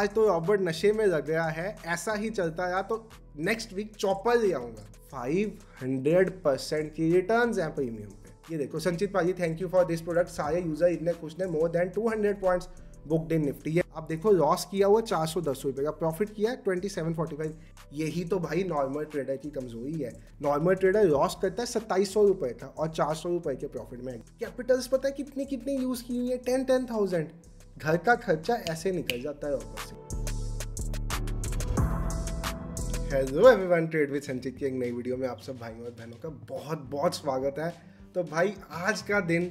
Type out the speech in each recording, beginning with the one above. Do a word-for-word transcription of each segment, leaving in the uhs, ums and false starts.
आज तो रॉबर्ट नशे में लग गया है, ऐसा ही चलता रहा तो नेक्स्ट वीक चौपर ले आऊंगा। फाइव हंड्रेड परसेंट की रिटर्न है प्रीमियम पे। ये देखो संचित पाजी, thank you for this product. सारे यूजर इतने खुश ने, more than two hundred points booked in Nifty है। आप देखो लॉस किया हुआ चार सौ दस रुपये का, प्रॉफिट किया ट्वेंटी सेवन फोर्टी फाइव। यही तो भाई नॉर्मल ट्रेडर की कमजोरी है। नॉर्मल ट्रेडर लॉस करता है सत्ताईस सौ रुपये का और चार सौ रुपये के प्रॉफिट में। कैपिटल्स पता है कितने कितने यूज की हुई है, टेन टेन थाउजेंड। घर का खर्चा ऐसे निकल जाता है ऊपर से। हेलो एवरीवन, ट्रेड विद संचित की एक नई वीडियो में आप सब भाइयों और बहनों का बहुत बहुत स्वागत है। तो भाई आज का दिन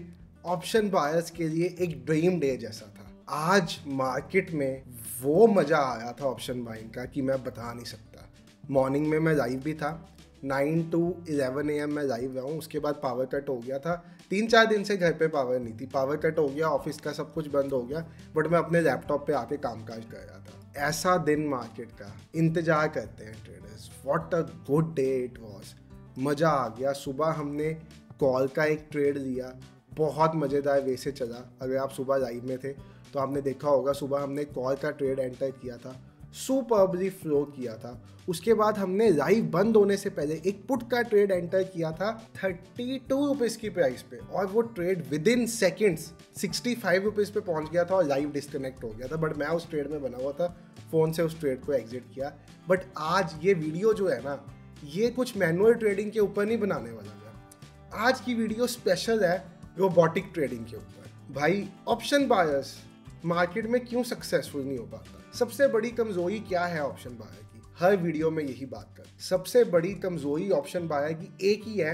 ऑप्शन बायर्स के लिए एक ड्रीम डे जैसा था। आज मार्केट में वो मज़ा आया था ऑप्शन बाइंग का कि मैं बता नहीं सकता। मॉर्निंग में मैं लाइव भी था, nine to eleven A M मैं लाइव रहा हूँ। उसके बाद पावर कट हो गया था, तीन चार दिन से घर पे पावर नहीं थी, पावर कट हो गया, ऑफिस का सब कुछ बंद हो गया, बट मैं अपने लैपटॉप पे आके कामकाज कर रहा था। ऐसा दिन मार्केट का इंतज़ार करते हैं traders. What a good day it was, मज़ा आ गया। सुबह हमने कॉल का एक ट्रेड लिया, बहुत मज़ेदार वे से चला। अगर आप सुबह लाइव में थे तो आपने देखा होगा, सुबह हमने कॉल का ट्रेड एंटर किया था, सुपरबली फ्लो किया था। उसके बाद हमने लाइव बंद होने से पहले एक पुट का ट्रेड एंटर किया था थर्टी टू रुपीज़ की प्राइस पे, और वो trade with in seconds sixty five rupees पे पहुंच गया था और लाइव डिस्कनेक्ट हो गया था। बट मैं उस ट्रेड में बना हुआ था, फ़ोन से उस ट्रेड को एग्जिट किया। बट आज ये वीडियो जो है ना, ये कुछ मैनुअल ट्रेडिंग के ऊपर नहीं बनाने वाला है। आज की वीडियो स्पेशल है रोबोटिक ट्रेडिंग के ऊपर। भाई ऑप्शन बायर्स मार्केट में क्यों सक्सेसफुल नहीं हो पाता, सबसे बड़ी कमजोरी क्या है ऑप्शन बायर की, हर वीडियो में यही बात कर। सबसे बड़ी कमजोरी ऑप्शन बायर की एक ही है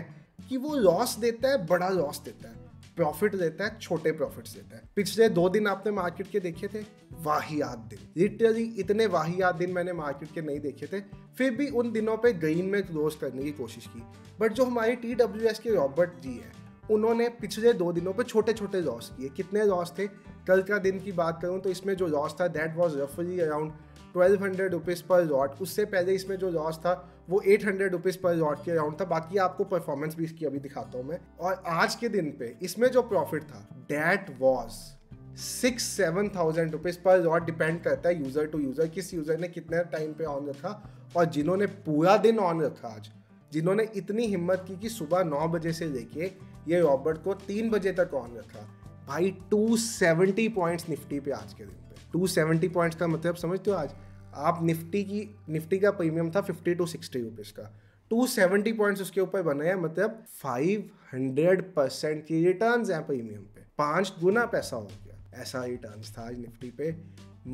कि वो लॉस देता है, बड़ा लॉस देता है, प्रॉफिट देता है, छोटे प्रॉफिट्स देता है। पिछले दो दिन आपने मार्केट के देखे थे वाहियात दिन, लिटरली इतने वाहियात दिन मैंने मार्केट के नहीं देखे थे। फिर भी उन दिनों पर ग्रीन में क्लोज करने की कोशिश की, बट जो हमारे टी डब्ल्यू एस के रॉबर्ट जी है, उन्होंने पिछले दो दिनों पे छोटे छोटे लॉस किए। कितने लॉस थे, कल का दिन की बात करूँ तो इसमें जो लॉस था दैट वाज रफली अराउंड ट्वेल्व हंड्रेड रुपीज़ पर लॉट। उससे पहले इसमें जो लॉस था वो एट हंड्रेड रुपीज़ पर लॉट के अराउंड था। बाकी आपको परफॉर्मेंस भी इसकी अभी दिखाता हूँ मैं। और आज के दिन पे इसमें जो प्रॉफिट था that was six seven thousand rupees पर लॉट। डिपेंड करता है यूज़र टू यूज़र, किस यूज़र ने कितने टाइम पर ऑन रखा। और जिन्होंने पूरा दिन ऑन रखा आज, जिन्होंने इतनी हिम्मत की कि सुबह नौ बजे से लेके ये रॉबर्ट को तीन बजे तक ऑन रखा, भाई टू सेवेंटी पॉइंट्स निफ्टी पे आज के दिन पे। टू सेवेंटी पॉइंट्स का मतलब समझते हो, आज आप निफ्टी की निफ्टी का प्रीमियम था फिफ्टी टू सिक्सटी रुपीज़ का, टू सेवेंटी पॉइंट्स उसके ऊपर बने हैं। मतलब फाइव हंड्रेड परसेंट की रिटर्न्स हैं प्रीमियम पे, पाँच गुना पैसा हो गया। ऐसा रिटर्न्स था आज निफ्टी पे,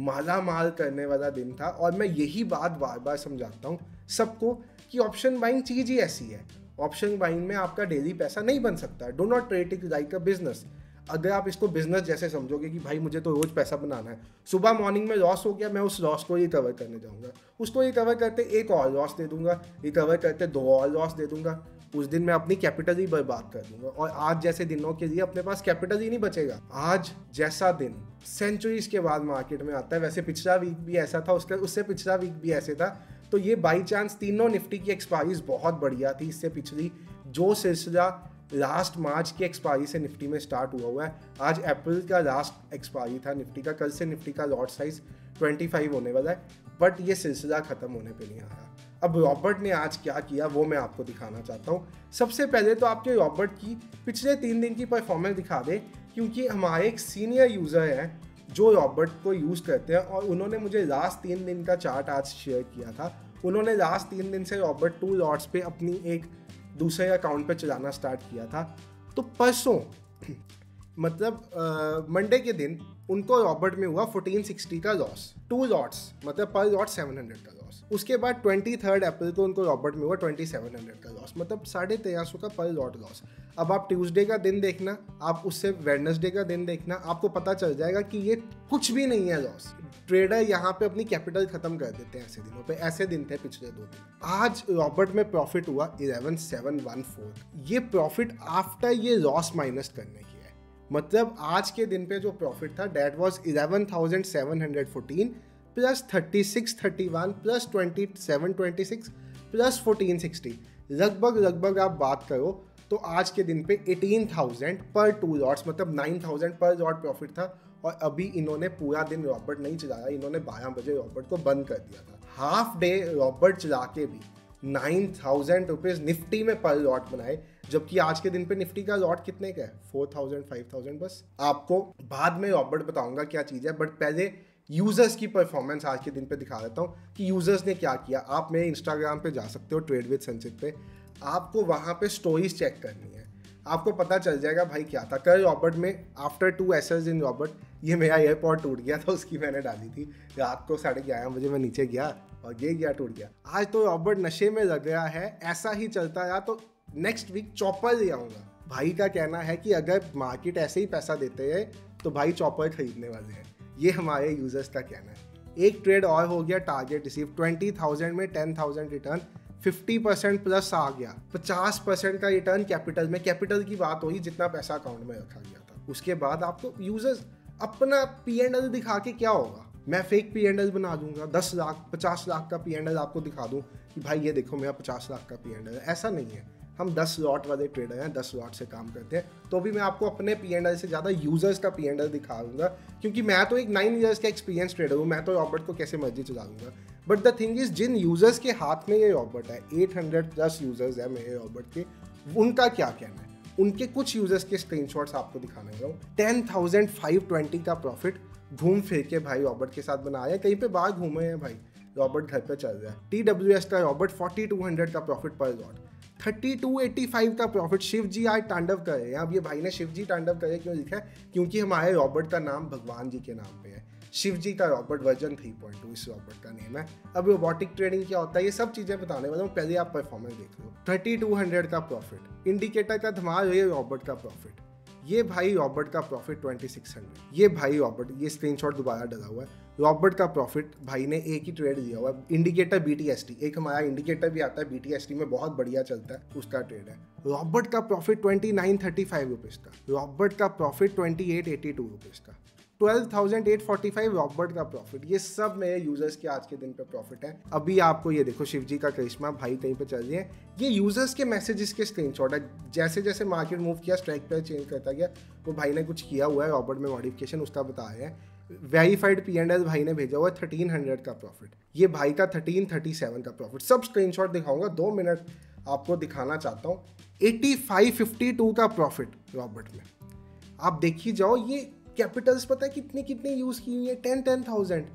माला माल करने वाला दिन था। और मैं यही बात बार बार समझाता हूँ सबको कि ऑप्शन बाइंग चीज़ ही ऐसी है। ऑप्शन बाइंग में आपका डेली पैसा नहीं बन सकता। Do not trade it like a business. अगर आप इसको बिजनेस जैसे समझोगे कि भाई मुझे तो रोज़ पैसा बनाना है, सुबह मॉर्निंग में लॉस हो गया, मैं उस लॉस को रिकवर करने जाऊँगा, उसको रिकवर करते एक और लॉस दे दूँगा, रिकवर करते दो और लॉस दे दूँगा, उस दिन मैं अपनी कैपिटल ही बर्बाद कर दूँगा। और आज जैसे दिनों के लिए अपने पास कैपिटल ही नहीं बचेगा। आज जैसा दिन सेंचुरीज के बाद मार्केट में आता है, वैसे पिछला वीक भी ऐसा था, उसका उससे पिछला वीक भी ऐसे था। तो ये बाई चांस तीनों निफ्टी की एक्सपायरीज बहुत बढ़िया थी। इससे पिछली जो सिलसिला लास्ट मार्च की एक्सपायरी से निफ्टी में स्टार्ट हुआ हुआ है, आज अप्रैल का लास्ट एक्सपायरी था निफ्टी का। कल से निफ्टी का लॉट साइज ट्वेंटी फाइव होने वाला है, बट ये सिलसिला ख़त्म होने पे नहीं आया। अब रॉबर्ट ने आज क्या किया वो मैं आपको दिखाना चाहता हूँ। सबसे पहले तो आपके रॉबर्ट की पिछले तीन दिन की परफॉर्मेंस दिखा दे, क्योंकि हमारे एक सीनियर यूज़र हैं जो रॉबर्ट को यूज़ करते हैं, और उन्होंने मुझे लास्ट तीन दिन का चार्ट आज शेयर किया था। उन्होंने लास्ट तीन दिन से रॉबर्ट टू लॉट्स पे अपनी एक दूसरे अकाउंट पे चलाना स्टार्ट किया था। तो परसों मतलब मंडे के दिन उनको रॉबर्ट में हुआ फोर्टीन सिक्सटी का लॉस, टू लॉट्स मतलब पर लॉट सेवन हंड्रेड का लॉस। उसके बाद ट्वेंटी थर्ड अप्रैल को उनको रॉबर्ट में हुआ ट्वेंटी सेवन हंड्रेड का लॉस, मतलब साढ़े तेरह सौ का पर लॉट लॉस। अब आप ट्यूसडे का दिन देखना, आप उससे वेडनेसडे का दिन देखना, आपको पता चल जाएगा कि ये कुछ भी नहीं है लॉस। ट्रेडर यहाँ पे अपनी कैपिटल ख़त्म कर देते हैं ऐसे दिनों पे। ऐसे दिन थे पिछले दो दिन। आज रॉबर्ट में प्रॉफिट हुआ इलेवन सेवन वन फोर। ये प्रॉफिट आफ्टर ये लॉस माइनस करने की है। मतलब आज के दिन पे जो प्रॉफिट था that was eleven thousand seven hundred fourteen plus thirty six thirty one plus twenty seven twenty six plus fourteen sixty. लगभग लगभग आप बात करो तो आज के दिन पे एटीन थाउजेंड पर टू लॉट्स, मतलब नाइन थाउजेंड पर लॉट प्रॉफिट था। और अभी इन्होंने पूरा दिन रॉबर्ट नहीं चलाया, इन्होंने बारह बजे रॉबर्ट को बंद कर दिया था। हाफ डे रॉबर्ट चला के भी नाइन थाउजेंड रुपीज़ निफ्टी में पर लॉट बनाए, जबकि आज के दिन पे निफ्टी का लॉट कितने का है, फोर थाउजेंड फाइव थाउजेंड। बस आपको बाद में रॉबर्ट बताऊंगा क्या चीज़ है, बट पहले यूज़र्स की परफॉर्मेंस आज के दिन पे दिखा देता हूँ कि यूज़र्स ने क्या किया। आप मेरे इंस्टाग्राम पे जा सकते हो, ट्रेड विद संचित पे, आपको वहाँ पे स्टोरीज चेक करनी है, आपको पता चल जाएगा भाई क्या था। कल रॉबर्ट में आफ्टर टू एसर्स इन रॉबर्ट, ये मेरा एयरपोर्ट टूट गया था, उसकी मैंने डाली थी रात को साढ़े ग्यारह बजे मैं नीचे गया और ये गया टूट गया। आज तो रॉबर्ट नशे में लग गया है, ऐसा ही चलता रहा तो नेक्स्ट वीक चॉपर ले आऊँगा। भाई का कहना है कि अगर मार्केट ऐसे ही पैसा देते हैं तो भाई चॉपर खरीदने वाले हैं, ये हमारे यूजर्स का कहना है। एक ट्रेड और हो गया, टारगेट रिसीव ट्वेंटी थाउजेंड में ten thousand return, fifty percent plus आ गया, फिफ्टी परसेंट का रिटर्न कैपिटल में। कैपिटल की बात हुई जितना पैसा अकाउंट में रखा गया था। उसके बाद आपको यूजर्स अपना पी एंड एल दिखा के क्या होगा, मैं फेक पी एंड एल बना दूंगा, दस लाख पचास लाख का पी एंड एल आपको दिखा दूं कि भाई ये देखो मेरा पचास लाख का पी एंड एल। ऐसा नहीं है, हम दस लॉट वाले ट्रेडर हैं, दस लॉट से काम करते हैं, तो भी मैं आपको अपने पी एंड एल से ज़्यादा यूजर्स का पी एंड एल दिखाऊंगा, क्योंकि मैं तो एक नाइन ईयर्स का एक्सपीरियंस ट्रेडर हूँ, मैं तो रॉबर्ट को कैसे मर्जी चला दूंगा। बट द थिंग इज, जिन यूजर्स के हाथ में ये रॉबर्ट है, एट हंड्रेड प्लस यूजर्स है मेरे रॉबर्ट के, उनका क्या कहना है। उनके कुछ यूजर्स के स्क्रीनशॉट्स आपको दिखाने वाला हूँ। टेन थाउजेंड फाइव ट्वेंटी का प्रॉफिट घूम फिर के भाई रॉबर्ट के साथ बनाया है, कहीं पे बाहर घूमे हैं भाई, रॉबर्ट घर पे चल रहा है। टी डब्ल्यू एस का रॉबर्ट फोर्टी टू हंड्रेड का profit per lot, thirty two eighty five का प्रॉफिट। शिव जी आज तांडव कर रहे हैं। अब ये भाई ने शिव जी तांडव करे क्यों लिखा है, क्योंकि हमारे रॉबर्ट का नाम भगवान जी के नाम पे है। शिव जी का robot version three point two इस रॉबर्ट का नेम है। अब रोबोटिक ट्रेडिंग क्या होता है, ये सब चीज़ें बताने वाला हूँ, पहले आप परफॉर्मेंस देख लो। थर्टी टू हंड्रेड का प्रॉफिट, इंडिकेटर का धमाल, ये रॉबर्ट का प्रॉफिट, ये भाई रॉबर्ट का प्रॉफिट ट्वेंटी सिक्स हंड्रेड, ये भाई रॉबर्ट, ये स्क्रीनशॉट दोबारा डाला हुआ है। रॉबर्ट का प्रॉफिट भाई ने एक ही ट्रेड लिया हुआ है। Indicator B T S T, एक हमारा इंडिकेटर भी आता है बी टी एस टी में, बहुत बढ़िया चलता है, उसका ट्रेड है। रॉबर्ट का profit twenty nine thirty five rupees का, रॉबर्ट का profit twenty eight eighty two rupees का, twelve thousand eight forty five robot का प्रॉफिट। ये सब मेरे यूजर्स के आज के दिन पे प्रॉफिट है। अभी आपको ये देखो, शिवजी का करिश्मा भाई कहीं पे चल रही है, ये यूजर्स के मैसेजेस के स्क्रीनशॉट है। जैसे जैसे मार्केट मूव किया, स्ट्राइक प्राइस चेंज करता गया, वो भाई ने कुछ किया हुआ है रॉबर्ट में मॉडिफिकेशन, उसका बता रहे हैं। वेरीफाइड पी एंड एल भाई ने भेजा हुआ है, थर्टीन हंड्रेड का प्रॉफिट, ये भाई का थर्टीन थर्टी सेवन का प्रॉफिट। सब स्क्रीनशॉट दिखाऊंगा, दो मिनट आपको दिखाना चाहता हूँ। एटी फाइव फिफ्टी टू का प्रॉफिट रॉबर्ट में, आप देखिए जाओ। ये कैपिटल्स पता है कितने कितने यूज़ की हुई है, टेन टेन थाउजेंड।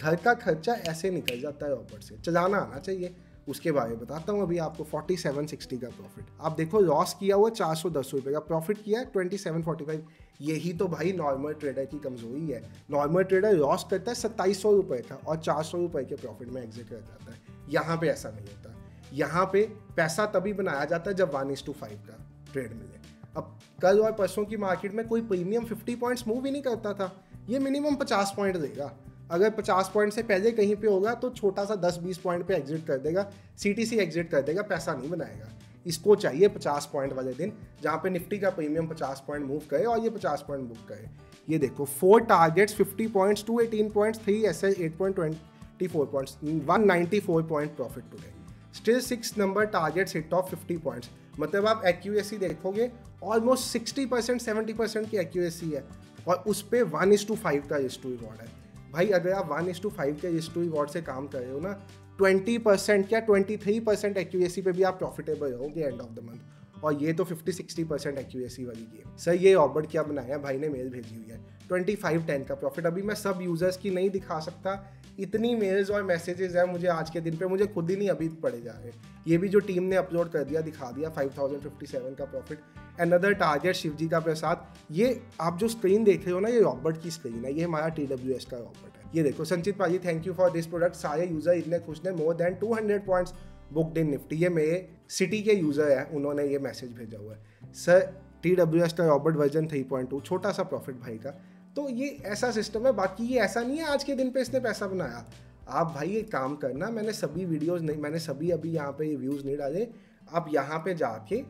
घर का खर्चा ऐसे निकल जाता है रॉबर्ट से, चलाना आना चाहिए, उसके बारे में बताता हूँ अभी आपको। फोर्टी सेवन सिक्सटी का प्रॉफिट, आप देखो लॉस किया हुआ चार सौ दस रुपये का, प्रॉफिट किया है ट्वेंटी सेवन फोर्टी फाइव। यही तो भाई नॉर्मल ट्रेडर की कमजोरी है, नॉर्मल ट्रेडर लॉस करता है सत्ताईस सौ रुपये का और चार सौ रुपये के प्रॉफिट में एग्जिट कर जाता है। यहाँ पे ऐसा नहीं होता, यहाँ पे पैसा तभी बनाया जाता है जब वन इज टू फाइव का ट्रेड मिले। अब कल और परसों की मार्केट में कोई प्रीमियम फिफ्टी पॉइंट्स मूव ही नहीं करता था, ये मिनिमम पचास पॉइंट देगा। अगर पचास पॉइंट से पहले कहीं पे होगा तो छोटा सा दस बीस पॉइंट पे एग्जिट कर देगा, सी टी सी एग्जिट कर देगा, पैसा नहीं बनाएगा। इसको चाहिए पचास पॉइंट वाले दिन, जहाँ पे निफ्टी का प्रीमियम पचास पॉइंट मूव करे और ये पचास पॉइंट मूव करे। ये देखो, four targets fifty points, two eighteen points, three S L eight point twenty four points, one ninety four point profit today. Still six number targets hit of fifty points, मतलब आप accuracy देखोगे almost sixty percent seventy percent की accuracy है और उस पर one is to five का risk to reward है। भाई अगर आप वन इज टू फाइव के रिस्क टू रिवॉर्ड से काम कर रहे हो ना, ट्वेंटी परसेंट क्या ट्वेंटी थ्री परसेंट एक्यूरेसी पे भी आप प्रॉफिटेबल रहोगे एंड ऑफ द मंथ, और ये तो फिफ्टी सिक्सटी परसेंट एक्यूरेसी वाली गेम। सर ये रॉबर्ट क्या बनाया, भाई ने मेल भेजी हुई है, ट्वेंटी फाइव टेन का प्रॉफिट। अभी मैं सब यूजर्स की नहीं दिखा सकता, इतनी मेल्स और मैसेजेस हैं मुझे आज के दिन पे, मुझे खुद ही नहीं अभी पड़े जा रहे। ये भी जो टीम ने अपलोड कर दिया दिखा दिया, फाइव थाउजेंड फिफ्टी सेवन का प्रॉफिट। अनदर टारगेट शिवजी का प्रसाद, ये आप जो स्क्रीन देख रहे हो ना, ये रॉबर्ट की स्क्रीन है, ये हमारा टी डब्ल्यू एस का रॉबर्ट है। ये देखो, संचित पाजी thank you for this product, सारे यूजर इतने खुश ने, more than two hundred points booked in Nifty. ये मेरे सिटी के यूजर हैं, उन्होंने ये मैसेज भेजा हुआ है। सर टी डब्ल्यू एस का robot version three point two, छोटा सा प्रॉफिट भाई का। तो ये ऐसा सिस्टम है, बाकी ये ऐसा नहीं है आज के दिन पे इसने पैसा बनाया। आप भाई एक काम करना, मैंने सभी वीडियोस नहीं, मैंने सभी अभी यहाँ पे रिव्यूज़ नहीं डाले, आप यहाँ पे जाके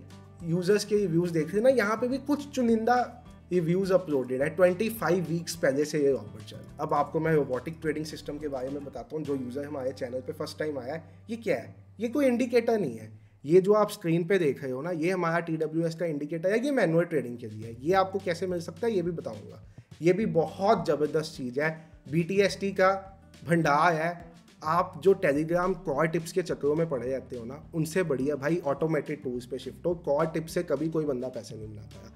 यूज़र्स के रिव्यूज़ देख लेना। यहाँ पे भी कुछ चुनिंदा रिव्यूज़ अपलोडेड है, ट्वेंटी फाइव वीक्स पहले से ये रॉबर्ट चल। अब आपको मैं रोबोटिक ट्रेडिंग सिस्टम के बारे में बताता हूँ, जो यूज़र हमारे चैनल पर फर्स्ट टाइम आया है। ये क्या है, ये कोई इंडिकेटर नहीं है, ये जो आप स्क्रीन पे देख रहे हो ना, ये हमारा टी डब्ल्यू एस का इंडिकेटर है। ये मैनुअल ट्रेडिंग के लिए है, ये आपको कैसे मिल सकता है ये भी बताऊँगा। ये भी बहुत ज़बरदस्त चीज़ है। बी टी एस टी का भंडार है। आप जो टेलीग्राम कॉर टिप्स के चक्रों में पढ़े जाते हो ना, उनसे बढ़िया भाई ऑटोमेटेड टूल्स पे शिफ्ट हो। कॉर टिप्स से कभी कोई बंदा पैसे नहीं बनाता है।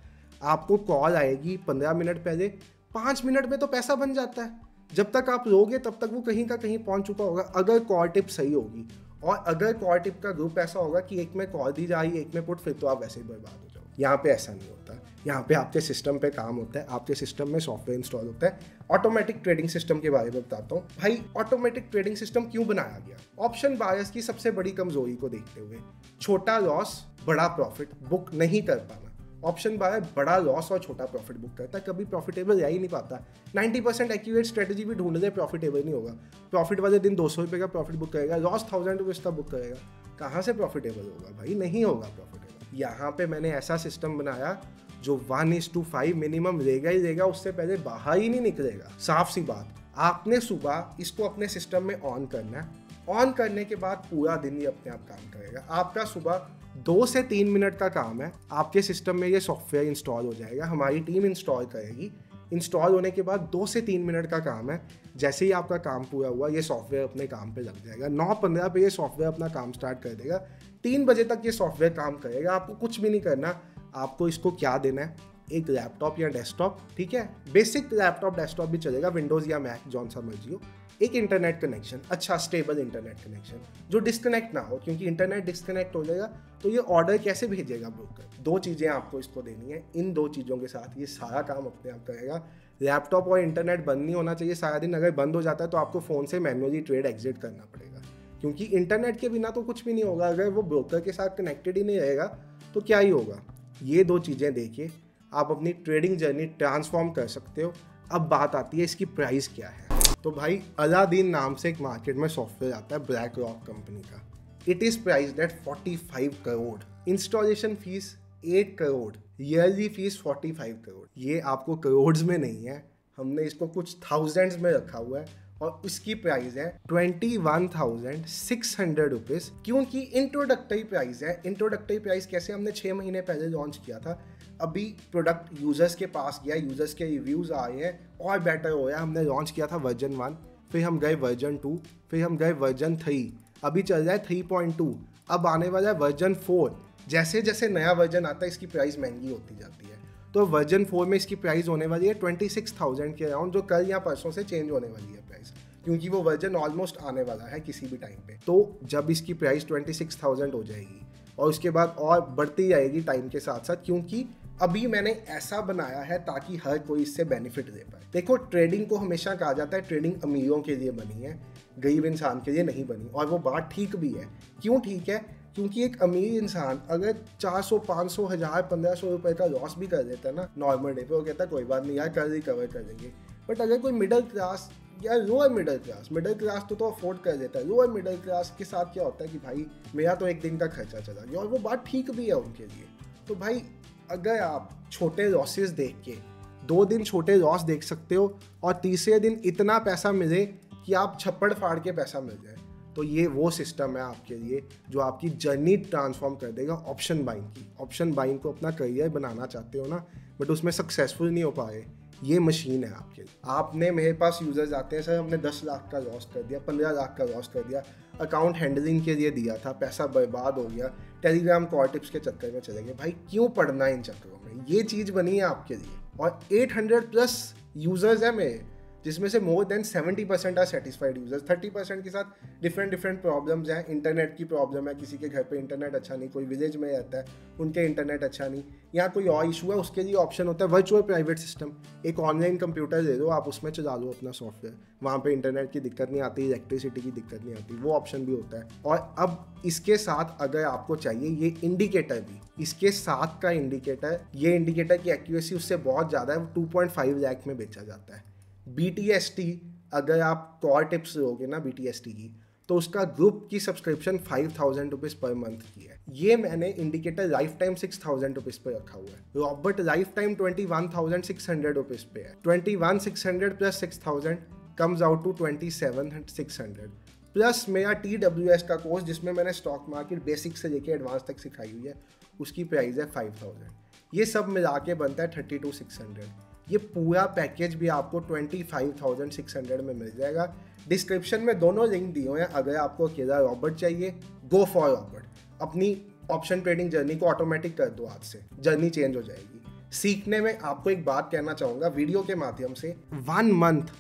आपको कॉल आएगी पंद्रह मिनट पहले, पाँच मिनट में तो पैसा बन जाता है। जब तक आप लोगे तब तक वो कहीं का कहीं पहुंच चुका होगा, अगर कॉल टिप सही होगी। और अगर कॉल टिप का ग्रुप ऐसा होगा कि एक में कॉल दी जा रही है, एक में पुट, फिर तो आप वैसे ही बर्बाद हो जाओ। यहाँ पे ऐसा नहीं होता। यहाँ पे आपके सिस्टम पे काम होता है, आपके सिस्टम में सॉफ्टवेयर इंस्टॉल होता है। ऑटोमेटिक ट्रेडिंग सिस्टम के बारे में बताता हूँ भाई। ऑटोमेटिक ट्रेडिंग सिस्टम क्यों बनाया गया? ऑप्शन बायस की सबसे बड़ी कमजोरी को देखते हुए, छोटा लॉस बड़ा प्रॉफिट बुक नहीं कर पाना। ऑप्शन बाय बड़ा लॉस और छोटा प्रॉफिट बुक करता है, कभी प्रॉफिटेबल रह ही नहीं पाता। नब्बे परसेंट एक्यूरेट स्ट्रेटजी भी ढूंढ ले, प्रॉफिटेबल नहीं होगा। प्रॉफिट वाले दिन दो सौ रुपये का प्रॉफिट बुक करेगा, लॉस थाउजेंड रुपीज़ का बुक करेगा। कहाँ से प्रॉफिटेबल होगा भाई? नहीं होगा प्रॉफिटेबल। यहाँ पे मैंने ऐसा सिस्टम बनाया जो one is to five minimum लेगा ही लेगा, उससे पहले बाहर ही नहीं निकलेगा। साफ सी बात, आपने सुबह इसको अपने सिस्टम में ऑन करना है। ऑन करने के बाद पूरा दिन ये अपने आप काम करेगा। आपका सुबह दो से तीन मिनट का काम है। आपके सिस्टम में ये सॉफ्टवेयर इंस्टॉल हो जाएगा, हमारी टीम इंस्टॉल करेगी। इंस्टॉल होने के बाद दो से तीन मिनट का काम है। जैसे ही आपका काम पूरा हुआ, ये सॉफ्टवेयर अपने काम पे लग जाएगा। नौ पंद्रह पे ये सॉफ्टवेयर अपना काम स्टार्ट कर देगा। तीन बजे तक ये सॉफ्टवेयर काम करेगा। आपको कुछ भी नहीं करना। आपको इसको क्या देना है? एक लैपटॉप या डेस्कटॉप, ठीक है, बेसिक लैपटॉप डेस्कटॉप भी चलेगा, विंडोज़ या मैक, जौन सा मर्जी हो। एक इंटरनेट कनेक्शन, अच्छा स्टेबल इंटरनेट कनेक्शन जो डिस्कनेक्ट ना हो, क्योंकि इंटरनेट डिस्कनेक्ट हो जाएगा तो ये ऑर्डर कैसे भेजेगा ब्रोकर? दो चीज़ें आपको इसको देनी है। इन दो चीज़ों के साथ ये सारा काम अपने आप करेगा। लैपटॉप और इंटरनेट बंद नहीं होना चाहिए सारा दिन। अगर बंद हो जाता है तो आपको फ़ोन से मैनुअली ट्रेड एग्जिट करना पड़ेगा, क्योंकि इंटरनेट के बिना तो कुछ भी नहीं होगा। अगर वो ब्रोकर के साथ कनेक्टेड ही नहीं रहेगा तो क्या ही होगा। ये दो चीज़ें देखिए, आप अपनी ट्रेडिंग जर्नी ट्रांसफॉर्म कर सकते हो। अब बात आती है इसकी प्राइस क्या है। तो भाई अलादीन नाम से एक मार्केट में सॉफ्टवेयर आता है ब्लैक रॉक कंपनी का। इट इज़ प्राइस्ड एट पैंतालीस करोड़, इंस्टॉलेशन फीस आठ करोड़, ईयरली फीस पैंतालीस करोड़। ये आपको करोड़ में नहीं है, हमने इसको कुछ थाउजेंड्स में रखा हुआ है और उसकी प्राइस है twenty one thousand six hundred rupees, क्योंकि इंट्रोडक्टरी प्राइस है। इंट्रोडक्टरी प्राइस कैसे? हमने छः महीने पहले लॉन्च किया था, अभी प्रोडक्ट यूज़र्स के पास गया, यूज़र्स के रिव्यूज़ आए हैं और बेटर हो गया। हमने लॉन्च किया था वर्जन वन, फिर हम गए वर्जन टू, फिर हम गए वर्जन थ्री, अभी चल रहा है थ्री पॉइंट टू, अब आने वाला है वर्जन फोर। जैसे जैसे नया वर्जन आता है इसकी प्राइस महंगी होती जाती है। तो वर्जन फोर में इसकी प्राइस होने वाली है छब्बीस हज़ार के अराउंड, जो कल या परसों से चेंज होने वाली है प्राइस, क्योंकि वो वर्जन ऑलमोस्ट आने वाला है किसी भी टाइम पे। तो जब इसकी प्राइस छब्बीस हज़ार हो जाएगी और उसके बाद और बढ़ती जाएगी टाइम के साथ साथ, क्योंकि अभी मैंने ऐसा बनाया है ताकि हर कोई इससे बेनिफिट ले पाए। देखो, ट्रेडिंग को हमेशा कहा जाता है ट्रेडिंग अमीरों के लिए बनी है, गरीब इंसान के लिए नहीं बनी। और वो बात ठीक भी है। क्यों ठीक है? क्योंकि एक अमीर इंसान अगर चार सौ, पाँच सौ, हज़ार, पंद्रह सौ रुपए का लॉस भी कर देता है ना नॉर्मल डे पे, वो कहता है कोई बात नहीं यार, कर रिकवर कर देंगे। बट अगर कोई मिडिल क्लास या lower middle class, middle class तो तो अफोर्ड कर देता है, लोअर मिडिल क्लास के साथ क्या होता है कि भाई मेरा तो एक दिन का खर्चा चला गया, और वो बात ठीक भी है उनके लिए। तो भाई अगर आप छोटे लॉसेज देख के दो दिन छोटे लॉस देख सकते हो और तीसरे दिन इतना पैसा मिले कि आप छप्पड़ फाड़ के पैसा मिल जाए, तो ये वो सिस्टम है आपके लिए जो आपकी जर्नी ट्रांसफॉर्म कर देगा। ऑप्शन बाइंग की, ऑप्शन बाइंग को अपना करियर बनाना चाहते हो ना, बट उसमें सक्सेसफुल नहीं हो पाए, ये मशीन है आपके लिए। आपने, मेरे पास यूज़र्स आते हैं, सर हमने दस लाख का लॉस कर दिया, पंद्रह लाख का लॉस कर दिया, अकाउंट हैंडलिंग के लिए दिया था, पैसा बर्बाद हो गया, टेलीग्राम कॉल टिप्स के चक्कर में चले गए। भाई क्यों पढ़ना इन चक्करों में? ये चीज़ बनी है आपके लिए। और आठ सौ प्लस यूज़र्स हैं मेरे, जिसमें से मोर देन सत्तर परसेंट आर सेटिस्फाइड यूजर्स। तीस परसेंट के साथ डिफरेंट डिफरेंट प्रॉब्लम्स हैं। इंटरनेट की प्रॉब्लम है, किसी के घर पे इंटरनेट अच्छा नहीं, कोई विलेज में रहता है उनके इंटरनेट अच्छा नहीं, या कोई और इशू है, उसके लिए ऑप्शन होता है वर्चुअल प्राइवेट सिस्टम। एक ऑनलाइन कंप्यूटर दे दो, आप उसमें चला दो अपना सॉफ्टवेयर, वहाँ पर इंटरनेट की दिक्कत नहीं आती, इलेक्ट्रिसिटी की दिक्कत नहीं आती, वो ऑप्शन भी होता है। और अब इसके साथ अगर आपको चाहिए ये इंडिकेटर भी, इसके साथ का इंडिकेटर, ये इंडिकेटर की एक्यूरेसी उससे बहुत ज़्यादा है, टू पॉइंट फाइव लाख में बेचा जाता है। बी टी एस टी अगर आप कॉल टिप्स लोगे ना बी टी एस टी की, तो उसका ग्रुप की subscription five thousand rupees per month की है। ये मैंने indicator lifetime six thousand rupees per रखा हुआ है। Robot lifetime twenty one thousand six hundred rupees पे है। Twenty one six hundred plus six thousand comes out to twenty seven six hundred plus मेरा T W S का course, जिसमें मैंने stock market basic से लेके advance तक सिखाई हुई है, उसकी प्राइस है फाइव थाउजेंड। ये सब मिला के बनता है थर्टी टू सिक्स हंड्रेड। ये पूरा पैकेज भी आपको पच्चीस हज़ार छह सौ में मिल जाएगा। डिस्क्रिप्शन में दोनों लिंक दिए हुए हैं। अगर आपको अकेला रॉबर्ट चाहिए, गो फॉर रॉबर्ट, अपनी ऑप्शन ट्रेडिंग जर्नी को ऑटोमेटिक कर दो, आज से जर्नी चेंज हो जाएगी। सीखने में आपको एक बात कहना चाहूँगा वीडियो के माध्यम से, वन मंथ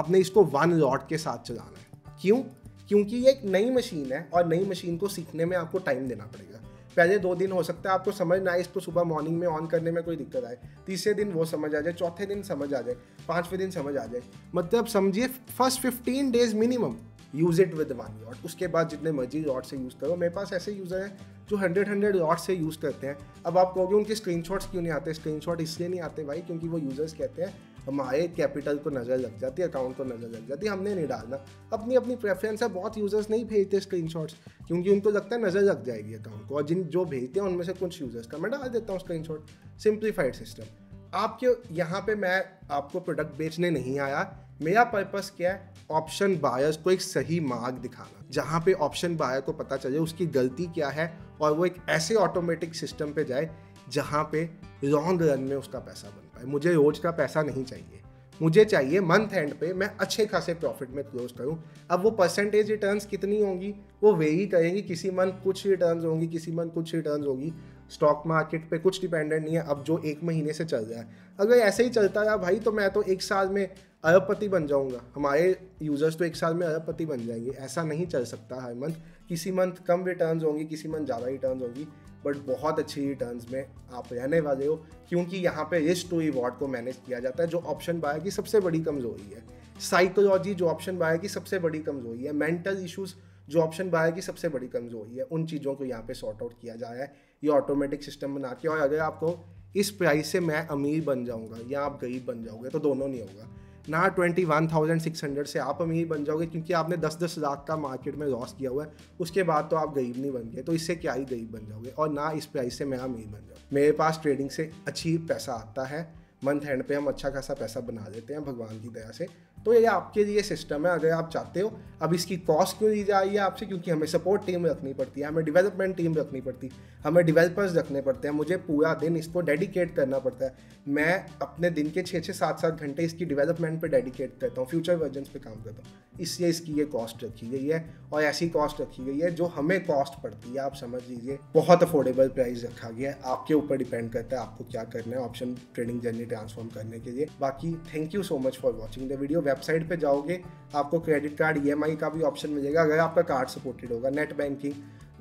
आपने इसको वन लॉट के साथ चलाना है। क्यों? क्योंकि ये एक नई मशीन है और नई मशीन को सीखने में आपको टाइम देना पड़ेगा। पहले दो दिन हो सकता है आपको समझ ना आए, इसको सुबह मॉर्निंग में ऑन करने में कोई दिक्कत आए, तीसरे दिन वो समझ आ जाए, चौथे दिन समझ आ जाए, पाँचवें दिन समझ आ जाए, मतलब समझिए first fifteen days minimum use it with one lot. उसके बाद जितने मर्जी लॉट से यूज़ करो। मेरे पास ऐसे यूज़र हैं जो हंड्रेड हंड्रेड लॉट से यूज़ करते हैं। अब आप कहोगे उनके स्क्रीनशॉट्स क्यों नहीं आते? स्क्रीनशॉट इसलिए नहीं आते भाई क्योंकि वो यूज़र्स कहते हैं हमारे कैपिटल को नज़र लग जाती है, अकाउंट को नज़र लग जाती है, हमने नहीं डालना। अपनी अपनी प्रेफरेंस है, बहुत यूज़र्स नहीं भेजते स्क्रीनशॉट्स क्योंकि उनको लगता है नज़र लग जाएगी अकाउंट को, और जिन जो भेजते हैं उनमें से कुछ यूज़र्स का मैं डाल देता हूँ स्क्रीनशॉट। Simplified system. आपके यहाँ पे मैं आपको प्रोडक्ट बेचने नहीं आया, मेरा पर्पस क्या है? ऑप्शन बायर्स को एक सही मार्ग दिखाना, जहाँ पे ऑप्शन बायर को पता चले उसकी गलती क्या है और वो एक ऐसे ऑटोमेटिक सिस्टम पे जाए जहाँ पे लॉन्ग रन में उसका पैसा बन पाए। मुझे रोज का पैसा नहीं चाहिए, मुझे चाहिए मंथ एंड पे मैं अच्छे खासे प्रॉफिट में क्लोज करूँ। अब वो परसेंटेज रिटर्न्स कितनी होंगी वो वेरी करेंगी, किसी मंथ कुछ रिटर्न्स होंगी, किसी मंथ कुछ रिटर्न्स होंगी। स्टॉक मार्केट पे कुछ डिपेंडेंट नहीं है अब जो एक महीने से चल रहा है। अगर ऐसे ही चलता रहा भाई तो मैं तो एक साल में अरबपति बन जाऊंगा, हमारे यूज़र्स तो एक साल में अरबपति बन जाएंगे। ऐसा नहीं चल सकता। हर मंथ, किसी मंथ कम रिटर्न्स होंगी, किसी मंथ ज़्यादा रिटर्न्स होगी, बट बहुत अच्छी रिटर्न्स में आप रहने वाले हो क्योंकि यहाँ पे रिस्क टू रिवॉर्ड को मैनेज किया जाता है, जो ऑप्शन बायर की सबसे बड़ी कमज़ोरी है। साइकोलॉजी जो ऑप्शन बायर की सबसे बड़ी कमज़ोरी है, मेंटल इशूज़ जो ऑप्शन बायर की सबसे बड़ी कमज़ोरी है, उन चीज़ों को यहाँ पे सॉर्ट आउट किया जा रहा है ये ऑटोमेटिक सिस्टम बना के। और अगर आपको इस प्राइस से मैं अमीर बन जाऊँगा या आप गरीब बन जाओगे तो दोनों नहीं होगा ना। Twenty one thousand six hundred से आप अमीर बन जाओगे क्योंकि आपने दस दस लाख का मार्केट में लॉस किया हुआ है, उसके बाद तो आप गरीब नहीं बन गए, तो इससे क्या ही गरीब बन जाओगे। और ना इस प्राइस से मैं अमीर बन जाऊँ। मेरे पास ट्रेडिंग से अच्छी पैसा आता है, मंथ एंड पे हम अच्छा खासा पैसा बना देते हैं भगवान की दया से। तो ये आपके लिए सिस्टम है अगर आप चाहते हो। अब इसकी कॉस्ट क्यों ली जा रही है आपसे? क्योंकि हमें सपोर्ट टीम रखनी पड़ती है, हमें डेवलपमेंट टीम रखनी पड़ती है, हमें डेवलपर्स रखने पड़ते हैं, मुझे पूरा दिन इसको डेडिकेट करना पड़ता है। मैं अपने दिन के छः छः सात सात घंटे इसकी डेवलपमेंट पे डेडिकेट करता हूँ, फ्यूचर वर्जन्स पे काम करता हूँ, इसलिए इसकी ये कॉस्ट रखी गई है। और ऐसी कॉस्ट रखी गई है जो हमें कॉस्ट पड़ती है, आप समझ लीजिए बहुत अफोर्डेबल प्राइस रखा गया है। आपके ऊपर डिपेंड करता है आपको क्या करना है ऑप्शन ट्रेडिंग जर्नी ट्रांसफॉर्म करने के लिए। बाकी thank you so much for watching the video. Website पे जाओगे आपको credit card E M I का भी ऑप्शन मिलेगा अगर आपका कार्ड सपोर्टेड होगा। नेट बैंकिंग,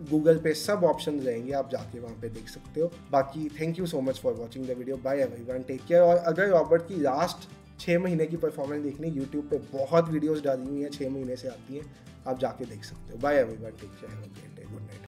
गूगल पे, सब ऑप्शन रहेंगे, आप जाके वहाँ पे देख सकते हो। बाकी thank you so much for watching the video. Bye everyone, take care. और अगर रॉबर्ट की लास्ट छः महीने की परफॉर्मेंस देखनी, यूट्यूब पे बहुत वीडियोस डाली हुई हैं, छः महीने से आती हैं, आप जाके देख सकते हो। Bye everyone, take care.